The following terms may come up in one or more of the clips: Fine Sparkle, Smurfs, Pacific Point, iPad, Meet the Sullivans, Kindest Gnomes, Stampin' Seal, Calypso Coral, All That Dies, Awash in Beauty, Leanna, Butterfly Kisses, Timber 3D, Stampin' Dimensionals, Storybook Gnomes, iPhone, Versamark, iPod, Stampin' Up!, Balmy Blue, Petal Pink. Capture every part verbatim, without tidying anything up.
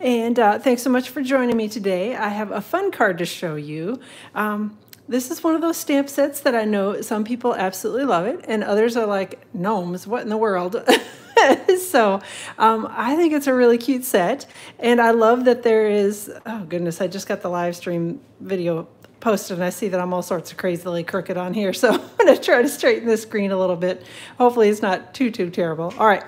And uh, thanks so much for joining me today. I have a fun card to show you. Um, this is one of those stamp sets that I know some people absolutely love it, and others are like, gnomes, what in the world? So um, I think it's a really cute set, and I love that there is, oh goodness, I just got the live stream video posted, and I see that I'm all sorts of crazily crooked on here, so I'm going to try to straighten this screen a little bit. Hopefully it's not too, too terrible. All right.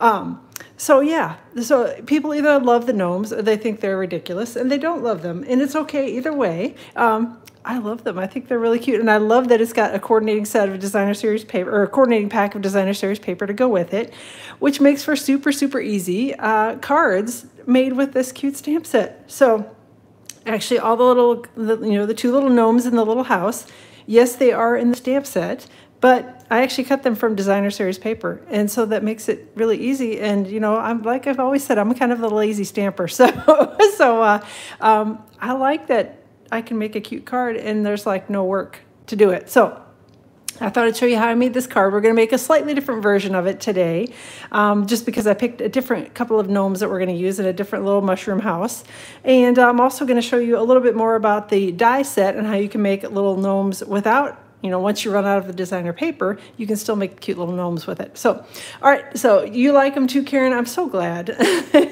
Um, so yeah, so people either love the gnomes or they think they're ridiculous and they don't love them, and it's okay either way. Um, I love them. I think they're really cute, and I love that it's got a coordinating set of designer series paper, or a coordinating pack of designer series paper to go with it, which makes for super, super easy uh, cards made with this cute stamp set. So actually all the little, the, you know, the two little gnomes in the little house, yes, they are in the stamp set, but I actually cut them from designer series paper. And so that makes it really easy. And, you know, I'm like I've always said, I'm kind of a lazy stamper. So, so uh, um, I like that I can make a cute card and there's like no work to do it. So I thought I'd show you how I made this card. We're going to make a slightly different version of it today, um, just because I picked a different couple of gnomes that we're going to use in a different little mushroom house. And I'm also going to show you a little bit more about the die set and how you can make little gnomes without, you know, once you run out of the designer paper, you can still make cute little gnomes with it. So, all right, so you like them too, Karen. I'm so glad.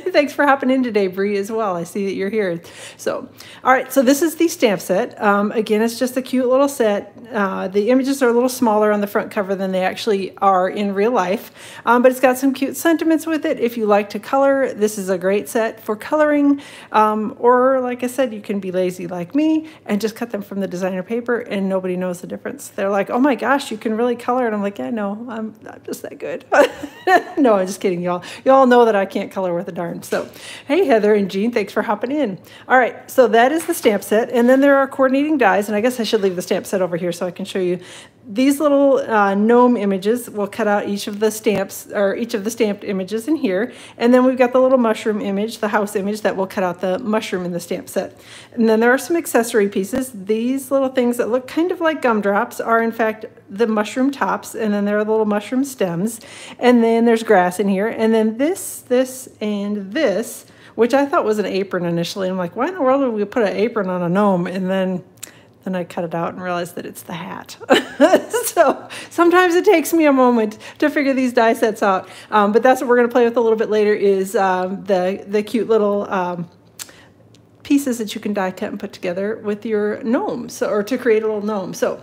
Thanks for hopping in today, Bree, as well. I see that you're here. So, all right, so this is the stamp set. Um, again, it's just a cute little set. Uh, the images are a little smaller on the front cover than they actually are in real life, um, but it's got some cute sentiments with it. If you like to color, this is a great set for coloring, um, or like I said, you can be lazy like me and just cut them from the designer paper and nobody knows the difference. They're like, oh my gosh, you can really color. And I'm like, yeah, no, I'm not just that good. No, I'm just kidding, y'all. Y'all know that I can't color worth a darn. So, hey, Heather and Jean, thanks for hopping in. All right, so that is the stamp set. And then there are coordinating dies. And I guess I should leave the stamp set over here so I can show you. These little uh, gnome images will cut out each of the stamps, or each of the stamped images in here. And then we've got the little mushroom image, the house image, that will cut out the mushroom in the stamp set. And then there are some accessory pieces. These little things that look kind of like gumdrops are in fact the mushroom tops, and then there are little mushroom stems. And then there's grass in here. And then this, this, and this, which I thought was an apron initially. I'm like, why in the world would we put an apron on a gnome? And then And I cut it out and realized that it's the hat. So sometimes it takes me a moment to figure these die sets out. Um, but that's what we're going to play with a little bit later, is um, the, the cute little um, pieces that you can die cut and put together with your gnomes, so, or to create a little gnome. So,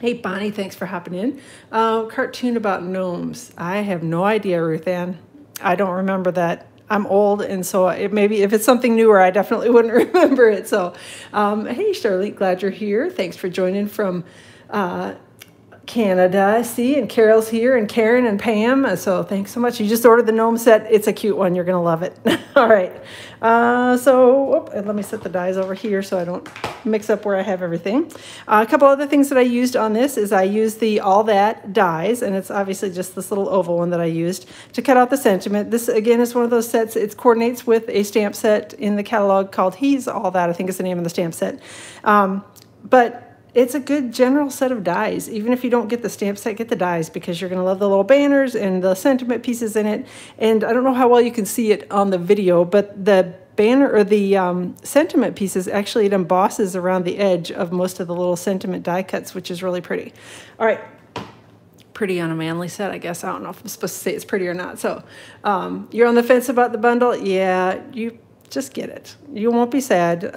hey, Bonnie, thanks for hopping in. Uh, cartoon about gnomes. I have no idea, Ruth Ann. I don't remember that. I'm old, and so it maybe if it's something newer, I definitely wouldn't remember it. So, um, hey, Charlotte, glad you're here. Thanks for joining from uh, Canada, I see, and Carol's here, and Karen and Pam. So thanks so much. You just ordered the gnome set. It's a cute one. You're going to love it. All right. Uh, so whoop, let me set the dies over here so I don't mix up where I have everything. Uh, a couple other things that I used on this is I used the All That Dies, and it's obviously just this little oval one that I used to cut out the sentiment. This, again, is one of those sets. It coordinates with a stamp set in the catalog called He's All That, I think is the name of the stamp set. Um, but it's a good general set of dies. Even if you don't get the stamp set, get the dies, because you're going to love the little banners and the sentiment pieces in it. And I don't know how well you can see it on the video, but the banner or the um, sentiment pieces, actually it embosses around the edge of most of the little sentiment die cuts, which is really pretty. All right. Pretty on a manly set, I guess. I don't know if I'm supposed to say it's pretty or not. So um, you're on the fence about the bundle? Yeah, you just get it. You won't be sad.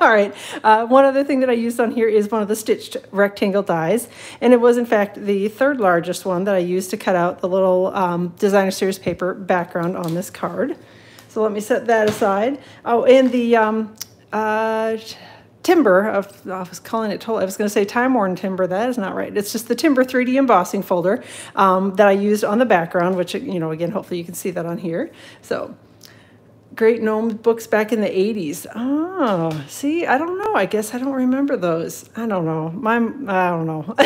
All right, uh, one other thing that I used on here is one of the stitched rectangle dies, and it was in fact the third largest one that I used to cut out the little um, designer series paper background on this card. So let me set that aside. Oh, and the um, uh, timber, of, I was calling it, I was going to say Time Worn Timber, that is not right. It's just the Timber three D embossing folder um, that I used on the background, which, you know, again, hopefully you can see that on here. So, great gnome books back in the eighties. Oh, see, I don't know. I guess I don't remember those. I don't know. My, I don't know.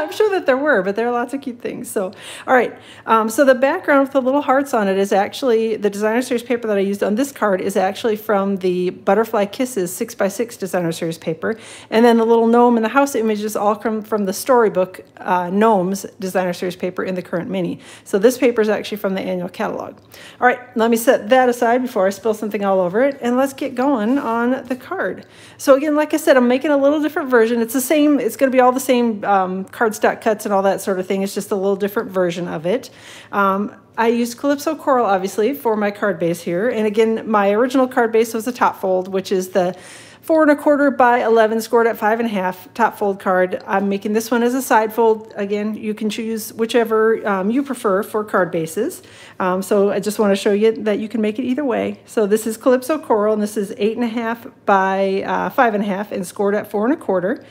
I'm sure that there were, but there are lots of cute things. So, all right. Um, so the background with the little hearts on it is actually, the designer series paper that I used on this card is actually from the Butterfly Kisses six by six designer series paper. And then the little gnome in the house images all come from the Storybook uh, Gnomes designer series paper in the current mini. So this paper is actually from the annual catalog. All right, let me set that aside before I spill something all over it, and let's get going on the card. So again, like I said, I'm making a little different version. It's the same, it's gonna be all the same um, cardstock cuts and all that sort of thing. It's just a little different version of it. Um, I used Calypso Coral, obviously, for my card base here. And again, my original card base was the top fold, which is the four and a quarter by eleven scored at five and a half top fold card. I'm making this one as a side fold. Again, you can choose whichever um, you prefer for card bases. Um, so I just want to show you that you can make it either way. So this is Calypso Coral, and this is eight and a half by uh, five and a half and scored at four and a quarter.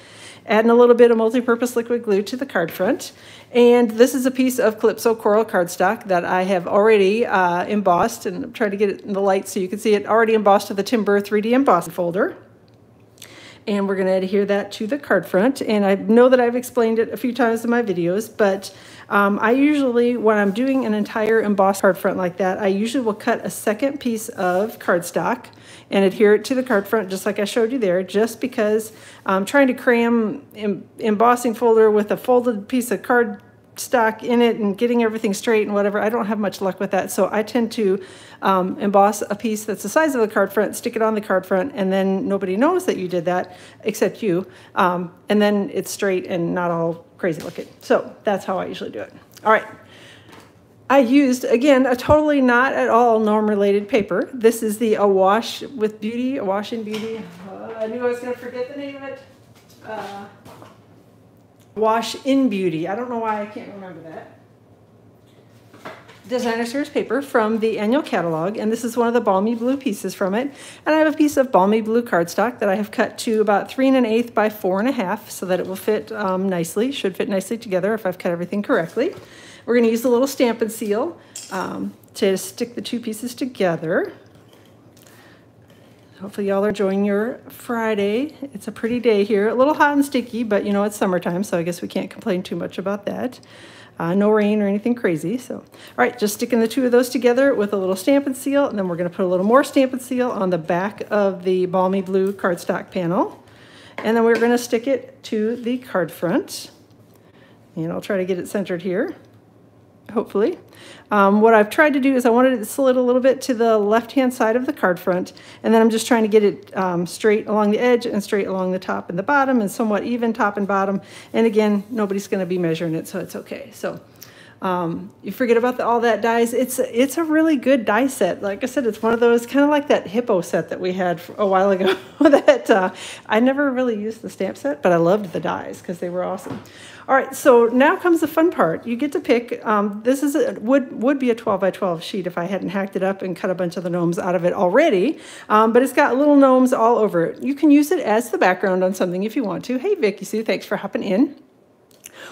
Adding a little bit of multi-purpose liquid glue to the card front. And this is a piece of Calypso Coral cardstock that I have already uh, embossed, and I'm trying to get it in the light so you can see it, already embossed to the Timber three D embossing folder. And we're gonna adhere that to the card front. And I know that I've explained it a few times in my videos, but um, I usually, when I'm doing an entire embossed card front like that, I usually will cut a second piece of cardstock and adhere it to the card front, just like I showed you there, just because um, trying to cram em embossing folder with a folded piece of card stock in it and getting everything straight and whatever, I don't have much luck with that. So I tend to um, emboss a piece that's the size of the card front, stick it on the card front, and then nobody knows that you did that except you. Um, and then it's straight and not all crazy looking. So that's how I usually do it. All right. I used, again, a totally not at all gnome-related paper. This is the Awash with Beauty, Awash in Beauty. Uh, I knew I was going to forget the name of it. Uh, Awash in Beauty. I don't know why I can't remember that. Designer series paper from the annual catalog, and this is one of the Balmy Blue pieces from it. And I have a piece of Balmy Blue cardstock that I have cut to about three and an eighth by four and a half so that it will fit um, nicely, should fit nicely together if I've cut everything correctly. We're gonna use a little Stampin' Seal um, to stick the two pieces together. Hopefully y'all are enjoying your Friday. It's a pretty day here. A little hot and sticky, but you know, it's summertime, so I guess we can't complain too much about that. Uh, no rain or anything crazy. So, all right, just sticking the two of those together with a little Stampin' Seal, and then we're gonna put a little more Stampin' Seal on the back of the Balmy Blue cardstock panel. And then we're gonna stick it to the card front. And I'll try to get it centered here, hopefully. Um, what I've tried to do is I wanted it to slid a little bit to the left-hand side of the card front, and then I'm just trying to get it um, straight along the edge and straight along the top and the bottom and somewhat even top and bottom. And again, nobody's going to be measuring it, so it's okay. So um, you forget about the All That Dies. It's, it's a really good die set. Like I said, it's one of those, kind of like that hippo set that we had a while ago that uh, I never really used the stamp set, but I loved the dies because they were awesome. All right, so now comes the fun part. You get to pick, um, this is a, would, would be a twelve by twelve sheet if I hadn't hacked it up and cut a bunch of the gnomes out of it already, um, but it's got little gnomes all over it. You can use it as the background on something if you want to. Hey, Vicky Sue, thanks for hopping in.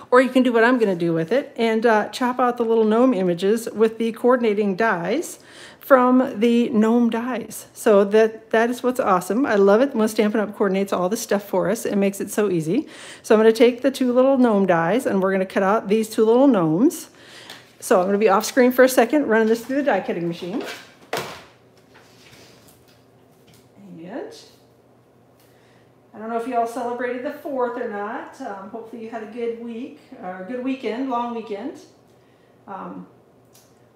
Or you can do what I'm gonna do with it and uh, chop out the little gnome images with the coordinating dies from the gnome dies. So that, that is what's awesome. I love it when Stampin' Up! Coordinates all this stuff for us. It makes it so easy. So I'm gonna take the two little gnome dies and we're gonna cut out these two little gnomes. So I'm gonna be off screen for a second, running this through the die cutting machine. And I don't know if you all celebrated the fourth or not. Um, hopefully you had a good week or a good weekend, long weekend. Um,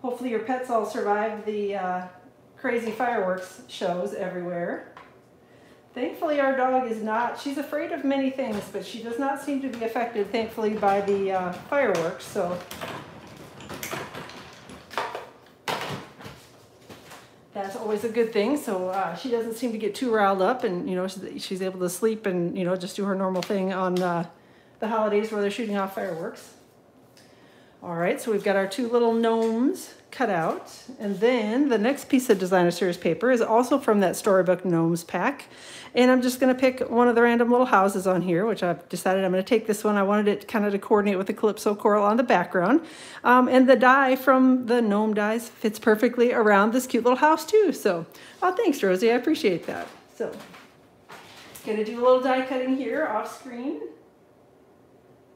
Hopefully your pets all survived the uh, crazy fireworks shows everywhere. Thankfully our dog is not, she's afraid of many things, but she does not seem to be affected, thankfully, by the uh, fireworks. So that's always a good thing. So uh, she doesn't seem to get too riled up, and you know, she's able to sleep and you know, just do her normal thing on uh, the holidays where they're shooting off fireworks. All right, so we've got our two little gnomes cut out. And then the next piece of designer series paper is also from that Storybook Gnomes pack. And I'm just gonna pick one of the random little houses on here, which I've decided I'm gonna take this one. I wanted it kind of to coordinate with the Calypso Coral on the background. Um, and the die from the gnome dies fits perfectly around this cute little house too. So, oh, thanks, Rosie, I appreciate that. So, gonna do a little die cutting here off screen.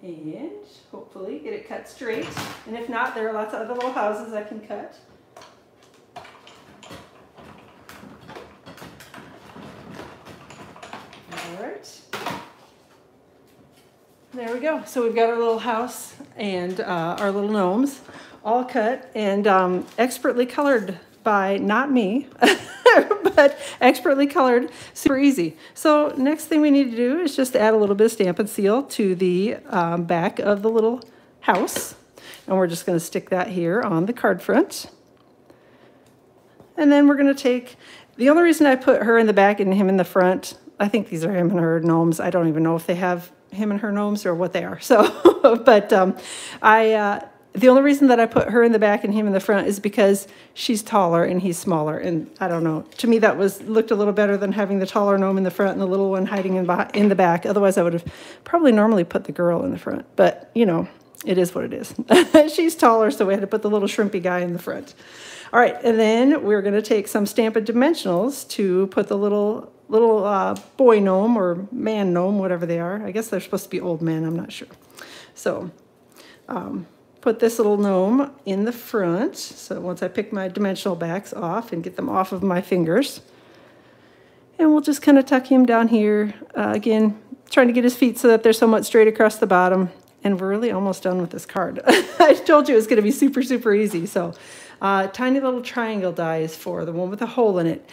and hopefully get it cut straight. And if not, there are lots of other little houses I can cut. All right. There we go. So we've got our little house and uh, our little gnomes all cut and um, expertly colored by not me. But expertly colored, super easy. So next thing we need to do is just add a little bit of Stampin' Seal to the um, back of the little house. And we're just gonna stick that here on the card front. And then we're gonna take, the only reason I put her in the back and him in the front, I think these are him and her gnomes. I don't even know if they have him and her gnomes or what they are. So, but um, I, uh, the only reason that I put her in the back and him in the front is because she's taller and he's smaller. And I don't know, to me that was looked a little better than having the taller gnome in the front and the little one hiding in, in the back. Otherwise, I would have probably normally put the girl in the front. But, you know, it is what it is. She's taller, so we had to put the little shrimpy guy in the front. All right, and then we're going to take some Stampin' Dimensionals to put the little little uh, boy gnome or man gnome, whatever they are. I guess they're supposed to be old men. I'm not sure. So... Um, put this little gnome in the front. So once I pick my dimensional backs off and get them off of my fingers, and we'll just kind of tuck him down here. Uh, again, trying to get his feet so that they're somewhat straight across the bottom. And we're really almost done with this card. I told you it was gonna be super, super easy. So uh, tiny little triangle die is for the one with a hole in it.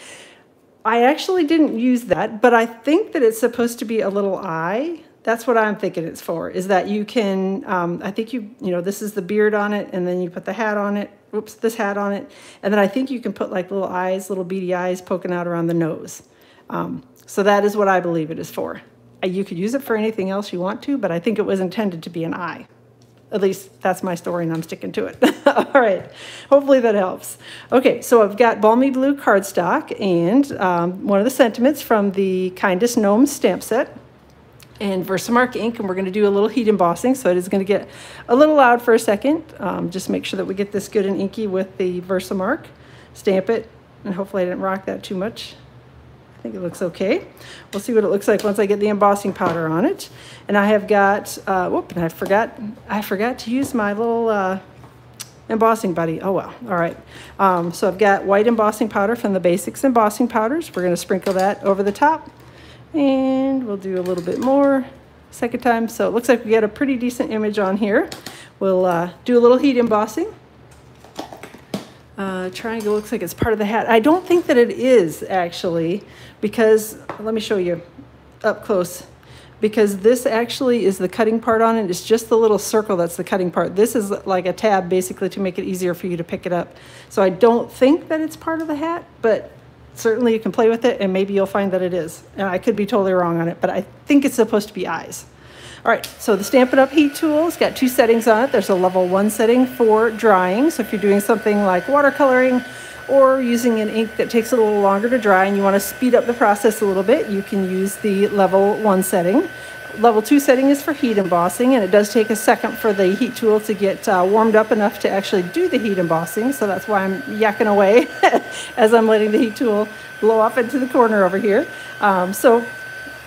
I actually didn't use that, but I think that it's supposed to be a little eye. That's what I'm thinking it's for, is that you can, um, I think you, you know, this is the beard on it, and then you put the hat on it, whoops, this hat on it, and then I think you can put like little eyes, little beady eyes poking out around the nose. Um, so that is what I believe it is for. You could use it for anything else you want to, but I think it was intended to be an eye. At least that's my story, and I'm sticking to it. All right, hopefully that helps. Okay, so I've got Balmy Blue cardstock and um, one of the sentiments from the Kindest Gnomes stamp set. And Versamark ink, and we're going to do a little heat embossing, so it is going to get a little loud for a second. Um, just make sure that we get this good and inky with the Versamark. Stamp it, and hopefully I didn't rock that too much. I think it looks okay. We'll see what it looks like once I get the embossing powder on it. And I have got, uh, whoop, and I forgot, I forgot to use my little uh, embossing buddy. Oh well, all right. Um, so I've got white embossing powder from the Basics Embossing Powders. We're going to sprinkle that over the top. And we'll do a little bit more second time. So it looks like we got a pretty decent image on here. We'll uh, do a little heat embossing. Uh, triangle looks like it's part of the hat. I don't think that it is actually, because let me show you up close, because this actually is the cutting part on it. It's just the little circle that's the cutting part. This is like a tab basically to make it easier for you to pick it up. So I don't think that it's part of the hat, but certainly you can play with it, and maybe you'll find that it is. And I could be totally wrong on it, but I think it's supposed to be eyes. All right, so the Stampin' Up! Heat tool has got two settings on it. There's a level one setting for drying. So if you're doing something like watercoloring or using an ink that takes a little longer to dry and you want to speed up the process a little bit, you can use the level one setting. Level two setting is for heat embossing, and it does take a second for the heat tool to get uh, warmed up enough to actually do the heat embossing, so that's why I'm yakking away as I'm letting the heat tool blow off into the corner over here. Um, so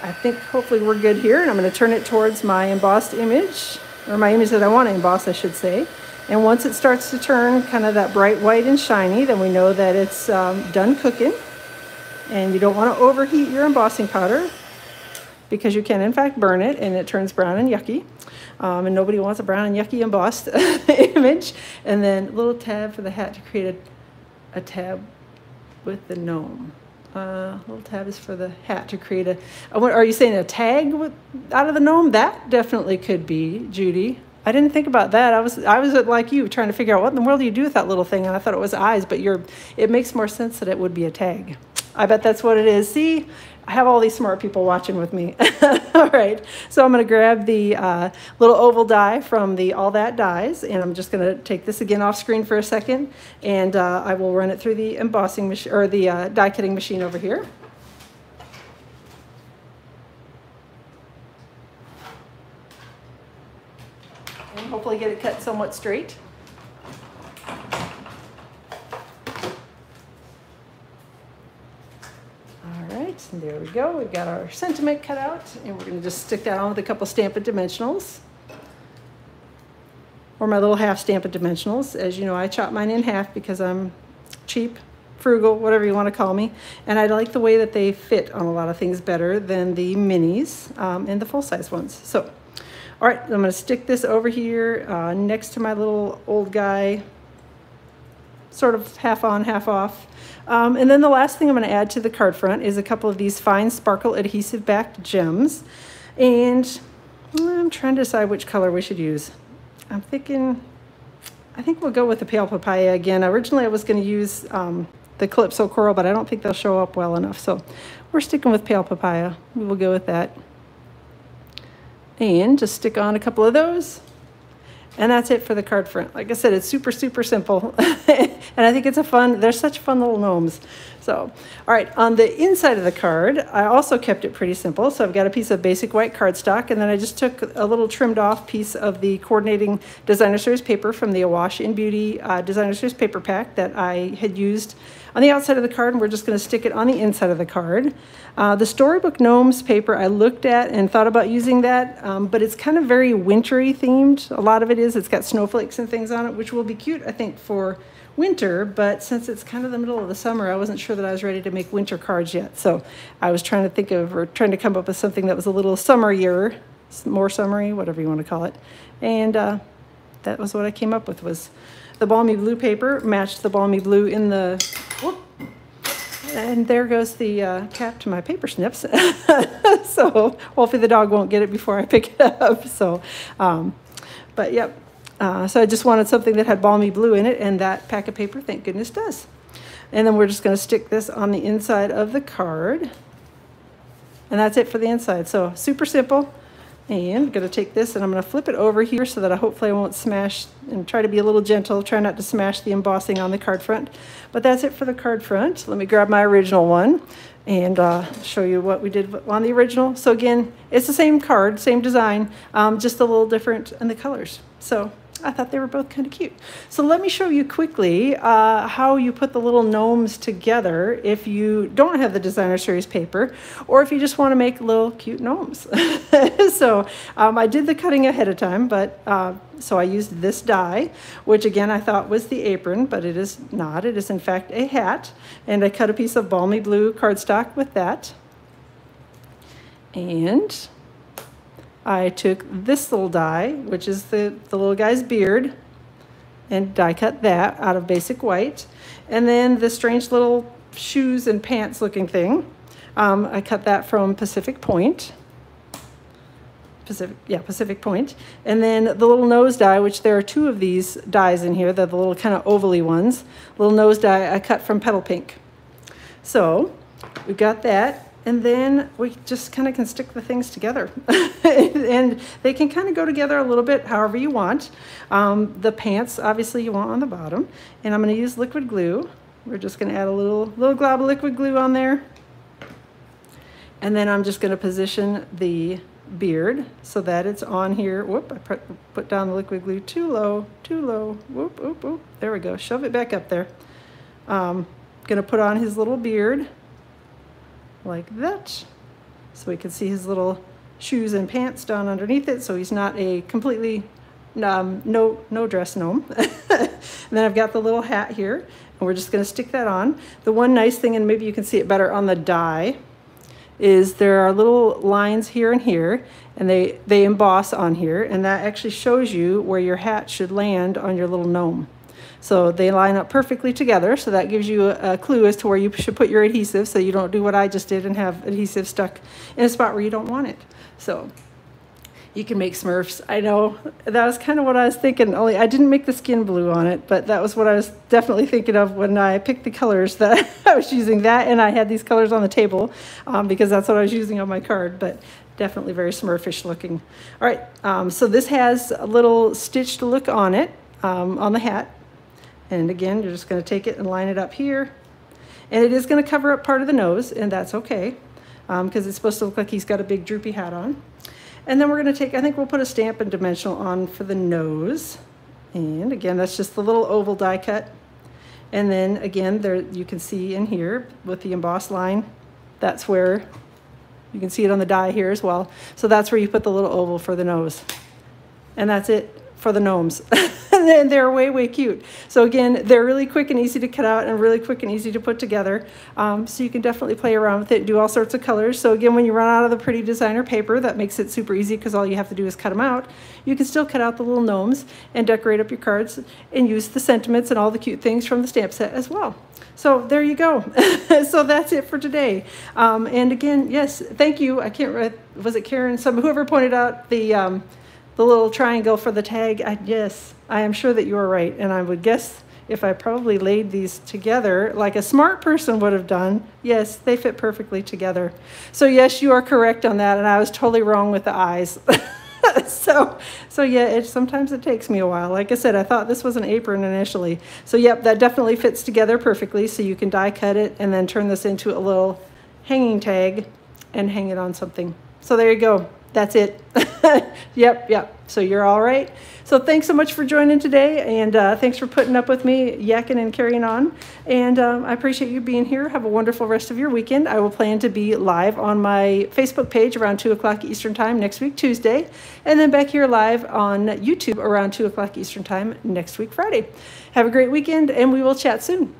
I think hopefully we're good here, and I'm going to turn it towards my embossed image, or my image that I want to emboss, I should say. And once it starts to turn kind of that bright white and shiny, then we know that it's um, done cooking, and you don't want to overheat your embossing powder, because you can in fact burn it and it turns brown and yucky. Um, and nobody wants a brown and yucky embossed image. And then a little tab for the hat to create a, a tab with the gnome. Uh, little tab is for the hat to create a, are you saying a tag with, out of the gnome? That definitely could be, Judy. I didn't think about that. I was, I was like you, trying to figure out what in the world do you do with that little thing? And I thought it was eyes, but you're, it makes more sense that it would be a tag. I bet that's what it is. See, I have all these smart people watching with me. All right, so I'm gonna grab the uh, little oval die from the All That Dies, and I'm just gonna take this again off screen for a second, and uh, I will run it through the embossing machine, or the uh, die cutting machine over here. And hopefully get it cut somewhat straight. And there we go, we've got our sentiment cut out, and we're going to just stick that on with a couple Stampin' Dimensionals. or my little half Stampin' Dimensionals. As you know, I chop mine in half because I'm cheap, frugal, whatever you want to call me. And I like the way that they fit on a lot of things better than the minis um, and the full-size ones. So, all right, I'm going to stick this over here uh, next to my little old guy, sort of half on, half off. Um, and then the last thing I'm going to add to the card front is a couple of these fine sparkle adhesive backed gems. And I'm trying to decide which color we should use. I'm thinking, I think we'll go with the pale papaya again. Originally I was going to use um, the Calypso Coral, but I don't think they'll show up well enough. So we're sticking with pale papaya. We will go with that. And just stick on a couple of those. And that's it for the card front. Like I said, it's super, super simple. And I think it's a fun, they're such fun little gnomes. So, all right, on the inside of the card, I also kept it pretty simple. So I've got a piece of basic white cardstock, and then I just took a little trimmed off piece of the coordinating designer series paper from the Awash in Beauty uh, designer series paper pack that I had used on the outside of the card, and we're just gonna stick it on the inside of the card. Uh, the Storybook Gnomes paper I looked at and thought about using that, um, but it's kind of very wintry themed. A lot of it is, it's got snowflakes and things on it, which will be cute, I think, for winter, but since it's kind of the middle of the summer, I wasn't sure that I was ready to make winter cards yet. So I was trying to think of, or trying to come up with something that was a little summerier, more summery, whatever you want to call it. And uh, that was what I came up with, was the Balmy Blue paper, matched the Balmy Blue in the, whoop, and there goes the uh, cap to my paper snips. So hopefully the dog won't get it before I pick it up. So, um, but yep. Uh, so I just wanted something that had Balmy Blue in it, and that pack of paper, thank goodness, does. And then we're just going to stick this on the inside of the card. And that's it for the inside. So super simple. And I'm going to take this and I'm going to flip it over here so that I hopefully I won't smash, and try to be a little gentle. Try not to smash the embossing on the card front. But that's it for the card front. Let me grab my original one and uh, show you what we did on the original. So again, it's the same card, same design, um, just a little different in the colors. So I thought they were both kind of cute. So let me show you quickly uh, how you put the little gnomes together if you don't have the designer series paper, or if you just want to make little cute gnomes. So um, I did the cutting ahead of time, but uh, so I used this die, which again I thought was the apron, but it is not. It is in fact a hat, and I cut a piece of Balmy Blue cardstock with that. And I took this little die, which is the, the little guy's beard, and die cut that out of basic white. And then the strange little shoes and pants looking thing, um, I cut that from Pacific Point. Pacific, yeah, Pacific Point. And then the little nose die, which there are two of these dies in here, they're the little kind of ovally ones. Little nose die I cut from Petal Pink. So we got that. And then we just kind of can stick the things together. And they can kind of go together a little bit however you want. Um, the pants, obviously, you want on the bottom. And I'm going to use liquid glue. We're just going to add a little, little glob of liquid glue on there. And then I'm just going to position the beard so that it's on here. Whoop, I put down the liquid glue too low, too low. Whoop, whoop, whoop. There we go. Shove it back up there. Um, going to put on his little beard. Like that, so we can see his little shoes and pants down underneath it, so he's not a completely um, no no dress gnome. And then I've got the little hat here, and we're just going to stick that on. The one nice thing, and maybe you can see it better on the die, is there are little lines here and here, and they they emboss on here, and that actually shows you where your hat should land on your little gnome. So they line up perfectly together, so that gives you a, a clue as to where you should put your adhesive, so you don't do what I just did and have adhesive stuck in a spot where you don't want it. So you can make Smurfs. I know that was kind of what I was thinking, only I didn't make the skin blue on it, but that was what I was definitely thinking of when I picked the colors that I was using. That, and I had these colors on the table um, because that's what I was using on my card, but definitely very Smurfish looking. All right, um, so this has a little stitched look on it, um, on the hat. And again, you're just going to take it and line it up here. And it is going to cover up part of the nose, and that's okay, because um, it's supposed to look like he's got a big droopy hat on. And then we're going to take, I think we'll put a Stampin' Dimensional on for the nose. And again, that's just the little oval die cut. And then again, there you can see in here with the embossed line, that's where, you can see it on the die here as well. So that's where you put the little oval for the nose. And that's it for the gnomes. And they're way, way cute. So again, they're really quick and easy to cut out and really quick and easy to put together. Um, so you can definitely play around with it and do all sorts of colors. So again, when you run out of the pretty designer paper, that makes it super easy because all you have to do is cut them out. You can still cut out the little gnomes and decorate up your cards and use the sentiments and all the cute things from the stamp set as well. So there you go. So that's it for today. Um, and again, yes, thank you. I can't, was it Karen? Some, whoever pointed out the, um, the little triangle for the tag. I, yes, I am sure that you are right. And I would guess if I probably laid these together like a smart person would have done, yes, they fit perfectly together. So yes, you are correct on that. And I was totally wrong with the eyes. So, so yeah, it, sometimes it takes me a while. Like I said, I thought this was an apron initially. So yep, that definitely fits together perfectly. So you can die cut it and then turn this into a little hanging tag and hang it on something. So there you go. That's it. Yep, yep. So you're all right. So thanks so much for joining today. And uh, thanks for putting up with me, yakking and carrying on. And um, I appreciate you being here. Have a wonderful rest of your weekend. I will plan to be live on my Facebook page around two o'clock Eastern Time next week, Tuesday. And then back here live on YouTube around two o'clock Eastern Time next week, Friday. Have a great weekend, and we will chat soon.